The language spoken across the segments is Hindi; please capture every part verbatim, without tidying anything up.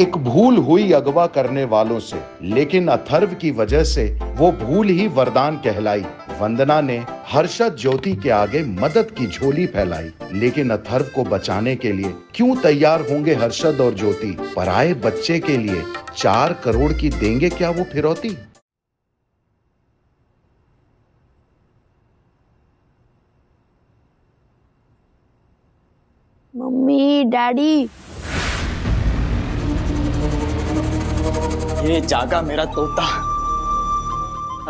एक भूल हुई अगवा करने वालों से, लेकिन अथर्व की वजह से वो भूल ही वरदान कहलाई। वंदना ने हर्षद ज्योति के आगे मदद की झोली फैलाई, लेकिन अथर्व को बचाने के लिए क्यों तैयार होंगे हर्षद और ज्योति? पराए बच्चे के लिए चार करोड़ की देंगे क्या वो फिरौती? मम्मी, डैडी, ये जागा मेरा तोता।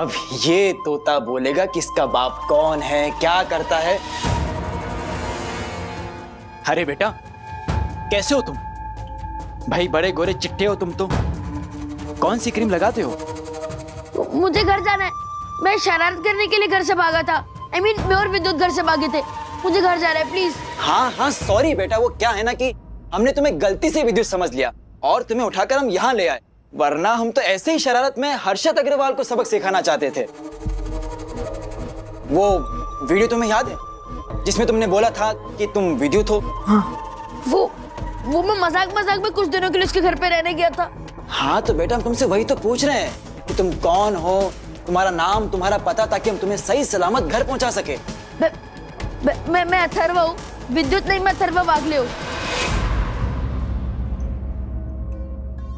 अब ये तोता बोलेगा किसका बाप कौन है, क्या करता है। अरे बेटा, कैसे हो तुम? भाई बड़े गोरे चिट्टे हो तुम तो। कौन सी क्रीम लगाते हो? मुझे घर जाना है। मैं शरारत करने के लिए घर से भागा था। आई मीन मैं और विद्युत घर से भागे थे। मुझे घर जाना है प्लीज। हाँ हाँ सॉरी बेटा, वो क्या है ना कि हमने तुम्हें गलती से विद्युत समझ लिया और तुम्हें उठाकर हम यहाँ ले आए, वरना हम तो ऐसे ही शरारत में हर्षद अग्रवाल को सबक सिखाना चाहते थे। वो वीडियो तुम्हें याद है जिसमें तुमने बोला था कि तुम विद्युत हो? हाँ। वो वो मैं मजाक मजाक में कुछ दिनों के लिए उसके घर पे रहने गया था। हाँ तो बेटा, हम तुमसे वही तो पूछ रहे हैं कि तुम कौन हो, तुम्हारा नाम, तुम्हारा पता, ताकि हम तुम्हें सही सलामत घर पहुँचा सके। ब, ब, मैं मैं अथर्वा हूँ, विद्युत नहीं। मैं अथर्वा वागले हूँ।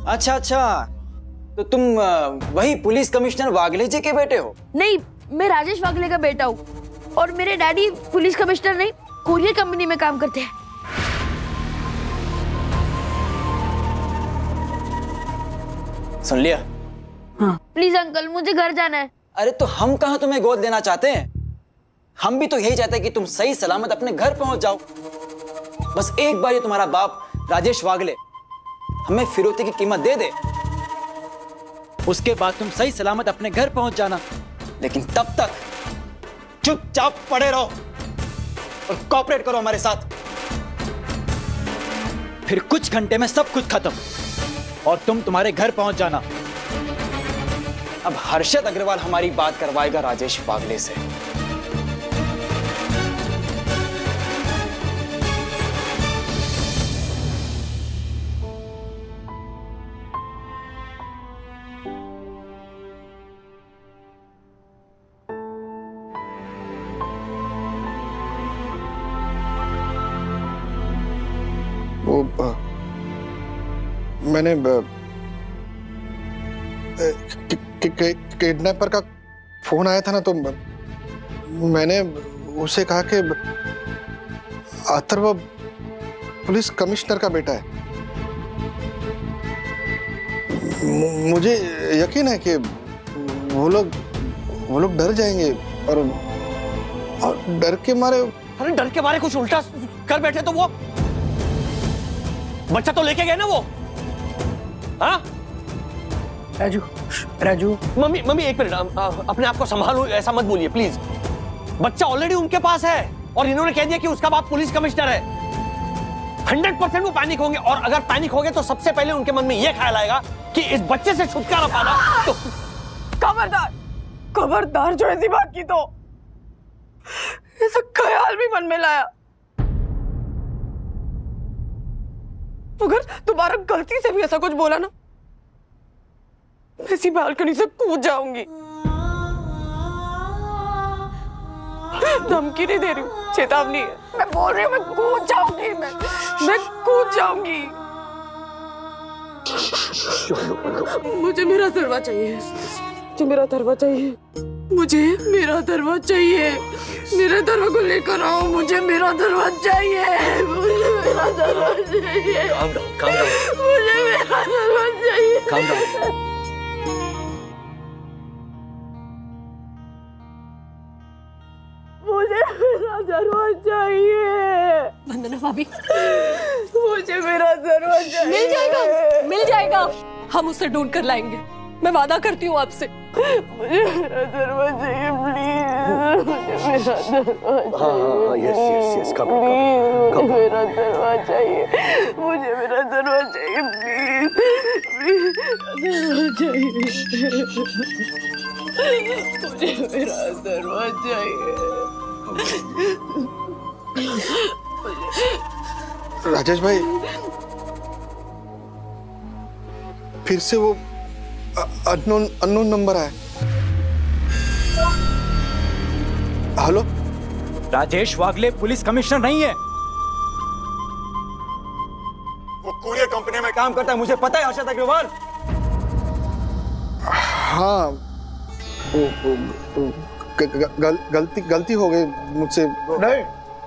अच्छा अच्छा, तो तुम वही पुलिस कमिश्नर वागले जी के बेटे हो? नहीं, मैं राजेश वागले का बेटा हूँ और मेरे डैडी पुलिस कमिश्नर नहीं, कोरियर कंपनी में काम करते हैं। सुन लिया? हाँ। प्लीज अंकल, मुझे घर जाना है। अरे तो हम कहाँ तुम्हें गोद लेना चाहते हैं, हम भी तो यही चाहते हैं कि तुम सही सलामत अपने घर पहुंच जाओ। बस एक बार ये तुम्हारा बाप राजेश वागले हमें फिरौती की कीमत दे दे, उसके बाद तुम सही सलामत अपने घर पहुंच जाना। लेकिन तब तक चुपचाप पड़े रहो और कॉपरेट करो हमारे साथ। फिर कुछ घंटे में सब कुछ खत्म और तुम तुम्हारे घर पहुंच जाना। अब हर्षद अग्रवाल हमारी बात करवाएगा राजेश वागले से। मैंने किडनैपर का फोन आया था ना, तो मैंने उसे कहा कि अथर्व पुलिस कमिश्नर का बेटा है। मुझे यकीन है कि वो लोग वो लोग डर जाएंगे और और डर के मारे अरे डर के मारे कुछ उल्टा कर बैठे तो वो बच्चा तो लेके गए ना वो। हाँ? राजू, राजू। मम्मी मम्मी एक मिनट, अपने आप को संभालो, ऐसा मत बोलिए प्लीज। बच्चा ऑलरेडी उनके पास है और इन्होंने कह दिया कि उसका बाप पुलिस कमिश्नर है। हंड्रेड परसेंट वो पैनिक होंगे और अगर पैनिक हो गए तो सबसे पहले उनके मन में ये ख्याल आएगा कि इस बच्चे से छुटकारा पाना। तो खबरदार खबरदार जो ऐसी बात की तो ऐसा ख्याल भी मन में लाया, अगर दोबारा गलती से भी ऐसा कुछ बोला ना, मैं इसी बालकनी से कूद जाऊंगी। धमकी नहीं दे रही हूँ, चेतावनी है। मैं बोल रही हूँ, मैं कूद जाऊंगी, मैं मैं कूद जाऊंगी। मुझे मेरा अथर्वा चाहिए, मुझे मेरा अथर्वा चाहिए, मुझे मेरा अथर्वा चाहिए। मेरा अथर्वा को लेकर आओ, मुझे मेरा अथर्वा चाहिए, मुझे मेरा अथर्वा चाहिए, मुझे मेरा अथर्वा चाहिए। मुझे मेरा अथर्वा चाहिए। वंदना भाभी, मुझे मेरा अथर्वा चाहिए। मिल जाएगा, मिल जाएगा, हम उसे ढूंढ कर लाएंगे, मैं वादा करती हूँ आपसे। मुझे मेरा अथर्वा चाहिए प्लीज, मुझे मेरा अथर्वा चाहिए, मुझे मेरा अथर्वा चाहिए, मुझे मेरा अथर्वा चाहिए प्लीज, मुझे मेरा अथर्वा चाहिए। राजेश भाई, फिर से वो अननोन अननोन नंबर आया। Hello, Rajesh Wagle police commissioner नहीं है, वो कूरियर कंपनी में काम करता है, मुझे पता है। हर्षद अग्रवाल। हाँ, वो, वो, वो, गल, गलती गलती हो गई मुझसे। नहीं,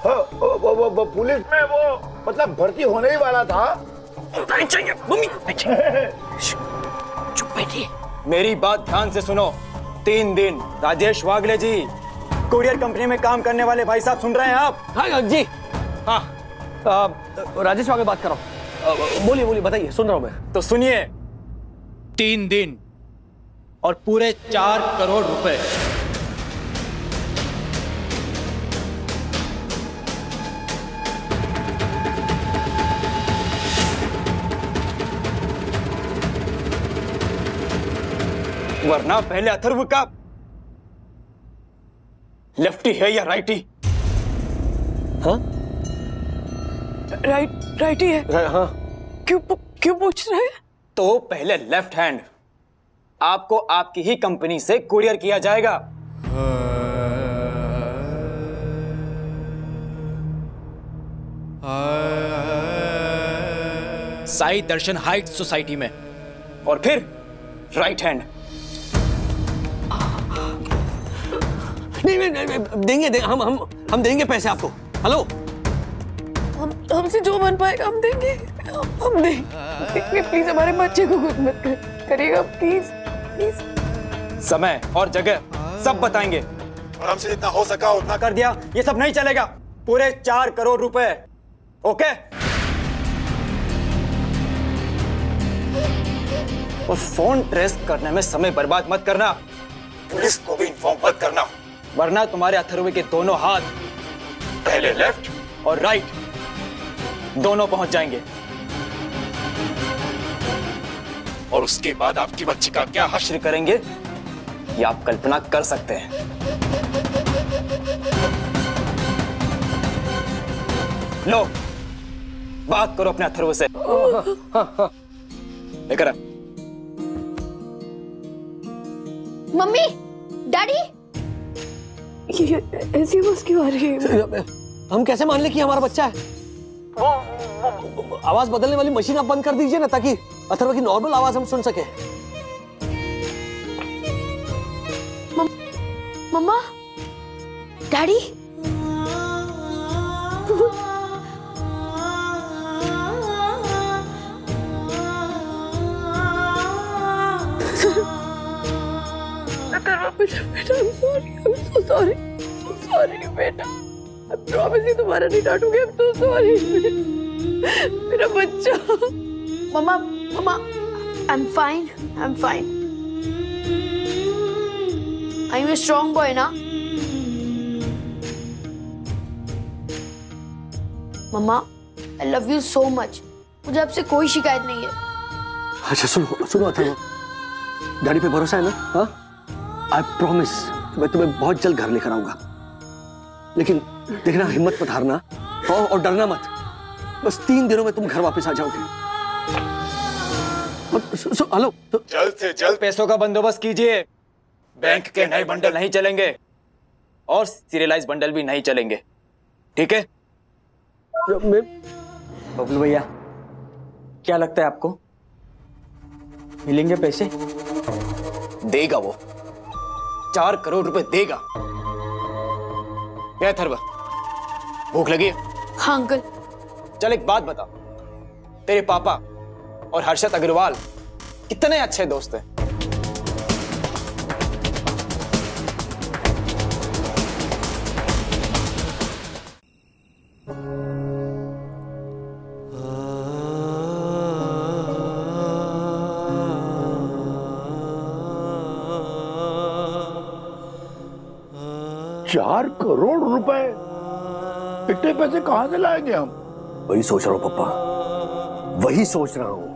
वो, वो, वो, वो पुलिस में वो मतलब भर्ती होने ही वाला था। चुप बैठिए, मेरी बात ध्यान से सुनो। तीन दिन राजेश वागले जी कूरियर कंपनी में काम करने वाले भाई साहब, सुन रहे हैं आप? हाँ जी, हाँ। राजेश वागले बात कर रहा हूँ, बोलिए बोलिए, बताइए, सुन रहा हूँ मैं। तो सुनिए, तीन दिन और पूरे चार करोड़ रुपए। वरना पहले अथर्व का लेफ्टी है या राइटी? हाँ, राइट राइटी है। रा, हाँ। क्यों क्यों पूछ रहे हैं? तो पहले लेफ्ट हैंड, आपको आपकी ही कंपनी से कूरियर किया जाएगा। साई दर्शन हाइट सोसाइटी में, और फिर राइट हैंड। नहीं नहीं, नहीं, नहीं देंगे, देंगे हम हम हम देंगे पैसे आपको। हेलो, हम हमसे जो बन पाएगा हम देंगे, हम देंगे। प्लीज हमारे बच्चे को कुछ मत करिएगा, प्लीज प्लीज। समय और जगह सब बताएंगे, और हमसे जितना हो सका उतना कर दिया, ये सब नहीं चलेगा। पूरे चार करोड़ रुपए, ओके? और फोन ट्रेस करने में समय बर्बाद मत करना, पुलिस को भी इन्फॉर्म मत करना, वरना तुम्हारे अथर्व के दोनों हाथ, पहले लेफ्ट और राइट, दोनों पहुंच जाएंगे। और उसके बाद आपकी बच्ची का क्या हश्र करेंगे, ये आप कल्पना कर सकते हैं। लो, बात करो अपने अथर्व से। लेकर आ मम्मी, डैडी। ये ऐसी आवाज क्यों आ रही है? हम कैसे मान ले कि हमारा बच्चा है? वो आवाज बदलने वाली मशीन आप बंद कर दीजिए ना, ताकि अथर्व की नॉर्मल आवाज हम सुन सके। मम, मम्मा, डैडी, बेटा बेटा, I'm sorry, I'm so sorry, so sorry बेटा, I promise you तुम्हारा नहीं डांटूंगी, I'm so sorry बेटा, मेरा बच्चा। मम्मा मम्मा, I'm fine, I'm fine. I'm a strong boy ना? मम्मा, I love you so much. मुझे आपसे कोई शिकायत नहीं है। अच्छा सुनो सुनो अथर्व, डैडी पे भरोसा है ना? हाँ, I promise, मैं तुम्हें बहुत जल्द घर लेकर आऊंगा, लेकिन देखना हिम्मत मत हारना, और, और डरना मत। बस तीन दिनों में तुम घर वापस आ जाओगे। हेलो, जल्द से जल्द पैसों का बंदोबस्त कीजिए। बैंक के नए बंडल नहीं चलेंगे, और सीरियलाइज बंडल भी नहीं चलेंगे, ठीक है? बबलू भैया, क्या लगता है आपको, मिलेंगे पैसे? देगा वो, चार करोड़ रुपए देगा। क्या अथर्व, भूख लगी है? हाँ अंकल। चल एक बात बता, तेरे पापा और हर्षद अग्रवाल कितने अच्छे दोस्त हैं। चार करोड़ रुपए, इतने पैसे कहां से लाएंगे हम? वही सोच रहा हूं पापा, वही सोच रहा हूं।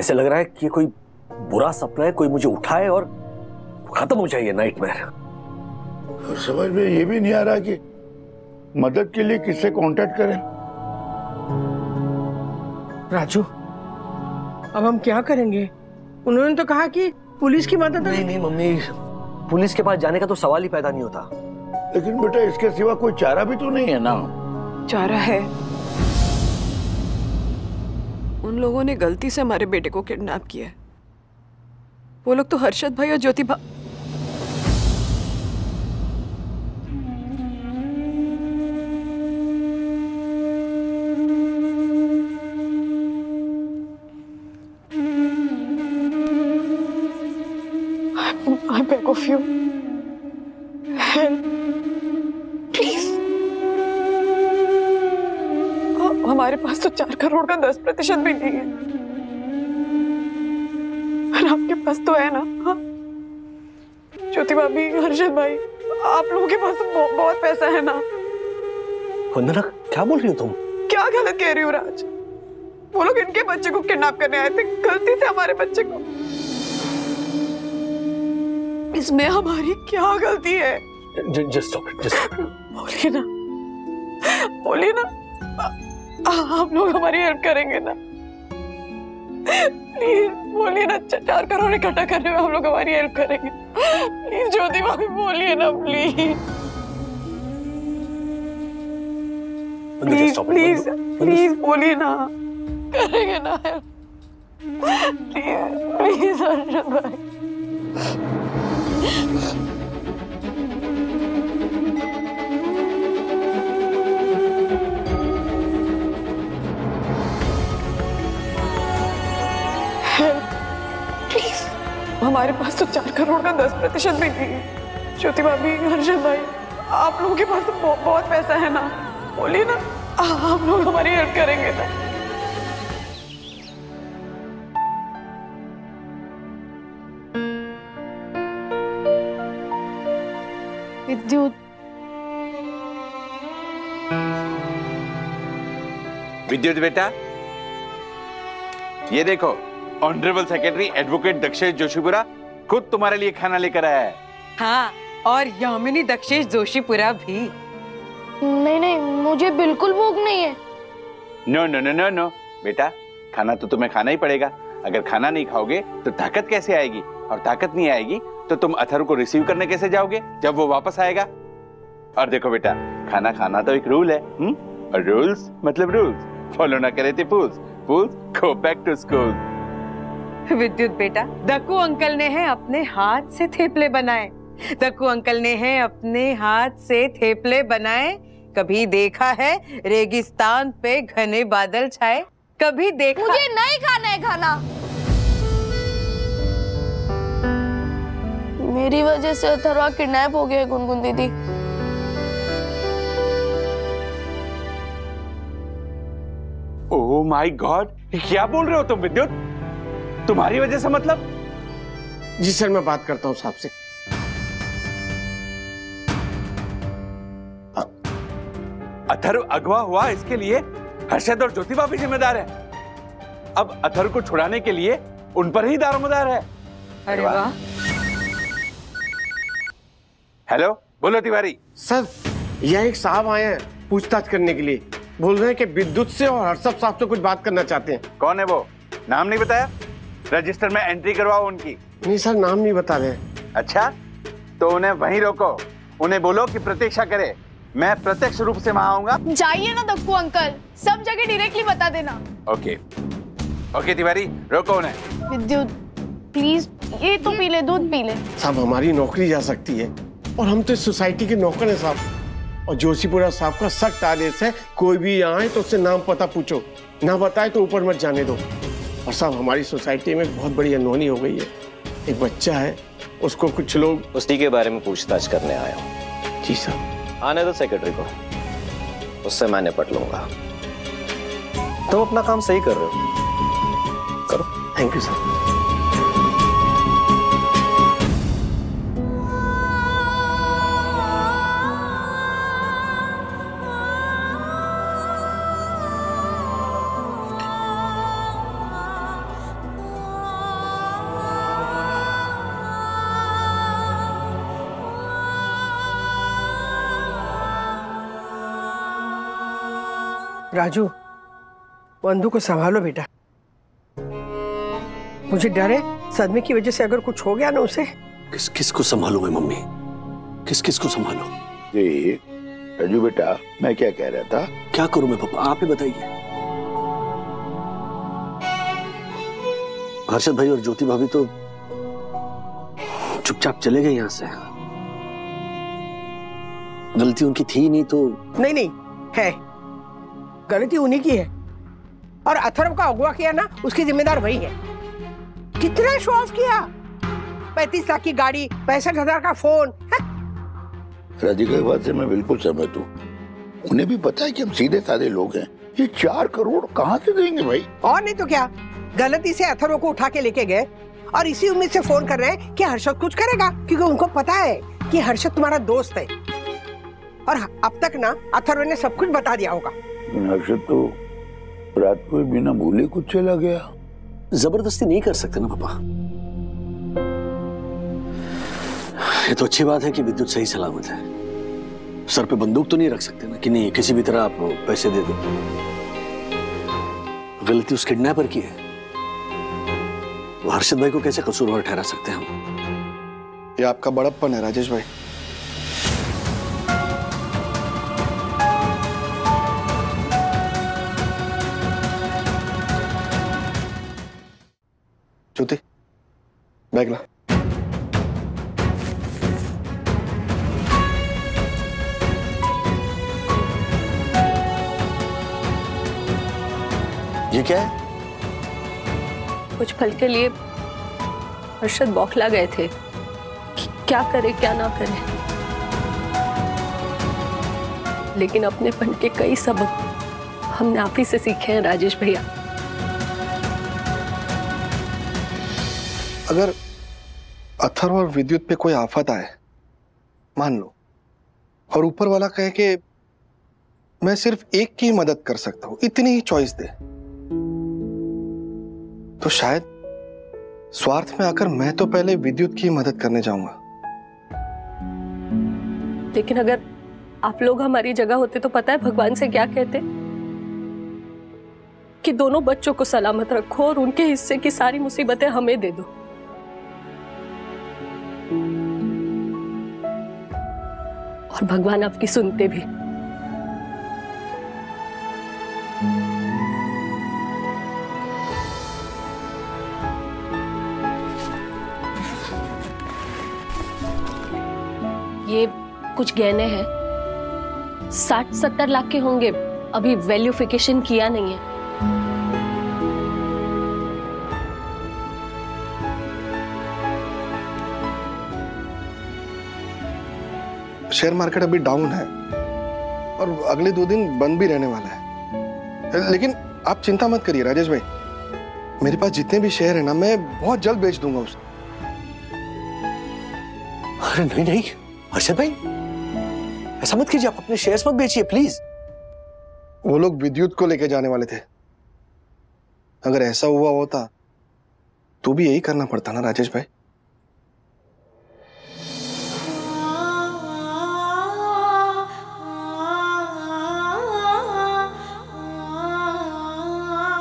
ऐसे लग रहा है कि कोई बुरा सपना है, कोई मुझे उठाए और खत्म हो जाए नाइटमेयर। समझ में ये भी नहीं आ रहा कि मदद के लिए किससे कांटेक्ट करें। राजू, अब हम क्या करेंगे? उन्होंने तो कहा कि पुलिस की मदद। नहीं नहीं मम्मी, पुलिस के पास जाने का तो सवाल ही पैदा नहीं होता। लेकिन बेटा इसके सिवा कोई चारा भी तो नहीं है ना। चारा है, उन लोगों ने गलती से हमारे बेटे को किडनैप किया है। वो लोग तो हर्षद भाई और ज्योति भा... I beg of you, help, please. हमारे पास तो चार करोड़ का दस प्रतिशत भी नहीं है, और आपके पास तो है ना। हाँ ज्योति भाभी, हर्षद भाई, आप लोगों के पास तो बहु, बहुत पैसा है ना। वंदना क्या बोल रही हो तुम? क्या गलत कह रही हो राज? वो लोग इनके बच्चे को किडनैप करने आए थे, गलती से हमारे बच्चे को। इसमें हमारी क्या गलती है? Just stop it, just stop it. बोलिए ना, बोलिए ना, आप लोग हमारी हेल्प करेंगे ना, प्लीज बोलिए ना। चार करोड़ इकट्ठा करने में हम लोग हमारी हेल्प करेंगे, प्लीज ज्योति भाभी बोलिए ना, प्लीज प्लीज प्लीज प्लीज बोलिए ना, करेंगे ना हेल्प, प्लीज प्लीज अर्जुन भाई। प्लीज, हमारे पास तो चार करोड़ का दस प्रतिशत भी नहीं है। ज्योति भाभी, हर्षद भाई, आप लोगों के पास तो बहुत, बहुत पैसा है ना। बोलिए ना, आप लोग हमारी हेल्प करेंगे ना। विद्युत, विद्युत बेटा, ये देखो honourable secretary advocate Dakshesh Joshipura खुद तुम्हारे लिए खाना लेकर आया है। हाँ, और यामिनी दक्षेश जोशीपुरा भी। नहीं नहीं, मुझे बिल्कुल भूख नहीं है। No no no no no बेटा, खाना तो तुम्हें खाना ही पड़ेगा। अगर खाना नहीं खाओगे तो ताकत कैसे आएगी, और ताकत नहीं आएगी तो तुम अथर्व को रिसीव करने कैसे जाओगे जब वो वापस आएगा। और देखो बेटा, खाना खाना तो एक रूल है, हुँ? और रूल्स मतलब रूल्स फॉलो ना करे थे fools, fools go back to school. Vidyut बेटा, दक्कू अंकल ने हैं अपने हाथ से थेपले बनाए, दक्कू अंकल ने हैं अपने हाथ से थेपले बनाए। कभी देखा है रेगिस्तान पे घने बादल छाए? कभी देखा? मुझे नहीं खाना है खाना। मेरी वजह से अथर्वा किडनैप हो गया गुनगुन दीदी। ओह माय गॉड, क्या बोल रहे हो तुम विद्युत? तुम्हारी वजह से मतलब? जी सर, मैं बात करता हूं साहब से। अथर्व अगवा हुआ, इसके लिए हर्षद और ज्योति भाभी जिम्मेदार है। अब अथर्व को छुड़ाने के लिए उन पर ही दारोमदार है। अरे वाह। हेलो, बोलो तिवारी। सर, यह एक साहब आए हैं पूछताछ करने के लिए, बोल रहे हैं कि विद्युत से और हर्षद साहब से कुछ बात करना चाहते हैं। कौन है वो? नाम नहीं बताया? रजिस्टर में एंट्री करवाओ उनकी। नहीं सर, नाम नहीं बता रहे। अच्छा, तो उन्हें वहीं रोको, उन्हें बोलो कि प्रतीक्षा करे, मैं प्रत्यक्ष रूप से वहाँ आऊंगा। जाइए ना दक्कू अंकल, सब जगह डायरेक्टली बता देना। ओके ओके तिवारी, रोको उन्हें। विद्युत प्लीज, ये तो पी ले, दूध पी ले। साहब हमारी नौकरी जा सकती है, और हम तो सोसाइटी के नौकर हैं साहब, और जोशीपुरा साहब का सख्त आदेश है कोई भी आए तो उससे नाम पता पूछो, ना बताए तो ऊपर मत जाने दो। और साहब हमारी सोसाइटी में बहुत बड़ी अनहोनी हो गई है, एक बच्चा है, उसको कुछ लोग। उसी के बारे में पूछताछ करने आया हूँ। जी साहब। आने दो सेक्रेटरी को, उससे मैं निपट लूंगा। तुम तो अपना काम सही कर रहे हो, करो। Thank you sir. राजू, वंदु को संभालो बेटा, मुझे डर है सदमे की वजह से अगर कुछ हो गया ना उसे। किस किस को संभालूं मैं मम्मी, किस किस को संभालूं? जी राजू बेटा, मैं क्या कह रहा था? क्या करूं मैं पापा, आप ही बताइए। हर्षद भाई और ज्योति भाभी तो चुपचाप चले गए यहाँ से। गलती उनकी थी नहीं तो। नहीं नहीं है, गलती उन्हीं की है। और अथर्व का अगवा किया ना, उसकी जिम्मेदार वही है। कितना शो ऑफ किया, पैंतीस लाख की गाड़ी, पैंसठ हजार का फोन। राधिका की बात से मैं बिल्कुल सहमत हूँ। उन्हें भी पता है कि हम सीधे साधे लोग हैं, ये चार करोड़ कहाँ से देंगे भाई? और नहीं तो क्या, गलती से अथर्व को उठा के लेके गए और इसी उम्मीद से फोन कर रहे हैं कि हर्षद कुछ करेगा, क्योंकि उनको पता है कि हर्षद तुम्हारा दोस्त है। और अब तक ना अथर्व ने सब कुछ बता दिया होगा। हर्षद तो रात को बिना भूले कुछ चला गया। जबरदस्ती नहीं कर सकते ना पापा। ये तो अच्छी बात है कि विद्युत सही सलामत है। सर पे बंदूक तो नहीं रख सकते ना कि नहीं किसी भी तरह आप पैसे दे दो। गलती उस किडनैपर की है, हर्षद भाई को कैसे कसूरवार ठहरा सकते हैं हम? ये आपका बड़प्पन है राजेश भाई। ज्योति बैग ला। ये क्या है? कुछ पल के लिए हर्षद बौखला गए थे कि क्या करे क्या ना करे, लेकिन अपने पन के कई सबक हमने आप ही से सीखे हैं राजेश भैया। अगर अथर्व और विद्युत पे कोई आफत आए मान लो, और ऊपर वाला कहे कि मैं सिर्फ एक की मदद कर सकता हूं, इतनी ही चॉइस दे, तो शायद स्वार्थ में आकर मैं तो पहले विद्युत की मदद करने जाऊंगा। लेकिन अगर आप लोग हमारी जगह होते तो पता है भगवान से क्या कहते कि दोनों बच्चों को सलामत रखो और उनके हिस्से की सारी मुसीबतें हमें दे दो। और भगवान आपकी सुनते भी। ये कुछ गहने हैं, साठ सत्तर लाख के होंगे, अभी वैल्यूफिकेशन किया नहीं है। शेयर मार्केट अभी डाउन है और अगले दो दिन बंद भी रहने वाला है, लेकिन आप चिंता मत करिए राजेश भाई, मेरे पास जितने भी शेयर है ना मैं बहुत जल्द बेच दूंगा उसे। अरे नहीं नहीं हर्षद भाई, ऐसा मत कीजिए, आप अपने शेयर्स मत बेचिए प्लीज। वो लोग विद्युत को लेके जाने वाले थे, अगर ऐसा हुआ होता तो भी यही करना पड़ता ना राजेश भाई।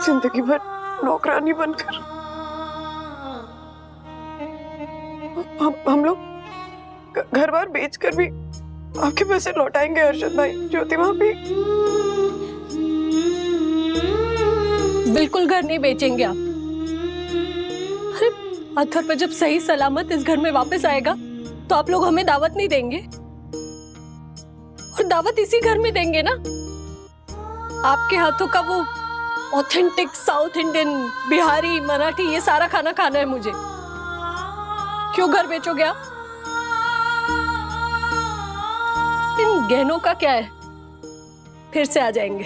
जिंदगी भर नौकरानी बनकर हम हम लोग घर बार बेच कर भी आपके पैसे लौटाएंगे हर्षद भाई। ज्योति भाभी बिल्कुल घर नहीं बेचेंगे आप। अरे अथर्व जब सही सलामत इस घर में वापस आएगा तो आप लोग हमें दावत नहीं देंगे? और दावत इसी घर में देंगे ना। आपके हाथों का वो authentic south Indian, Bihari, Marathi, ये सारा खाना खाना है मुझे। क्यों घर बेचोगे आप? इन गहनों का क्या है, फिर से आ जाएंगे।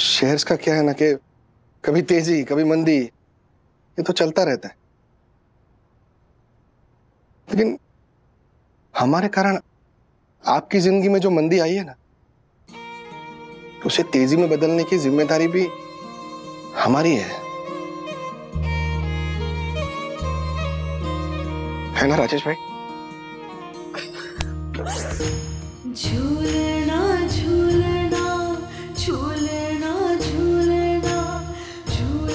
शेयर्स का क्या है ना कि कभी तेजी कभी मंदी, ये तो चलता रहता है, लेकिन हमारे कारण आपकी जिंदगी में जो मंदी आई है ना, उसे तेजी में बदलने की जिम्मेदारी भी हमारी है, है ना राजेश भाई? झूलना झूलना झूलना झूलना झूल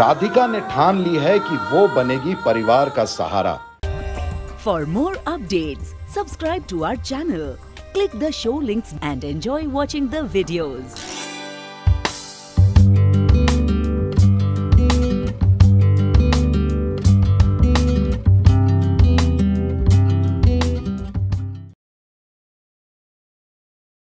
राधिका ने ठान ली है कि वो बनेगी परिवार का सहारा। For more updates subscribe to our channel, click the show links and enjoy watching the videos.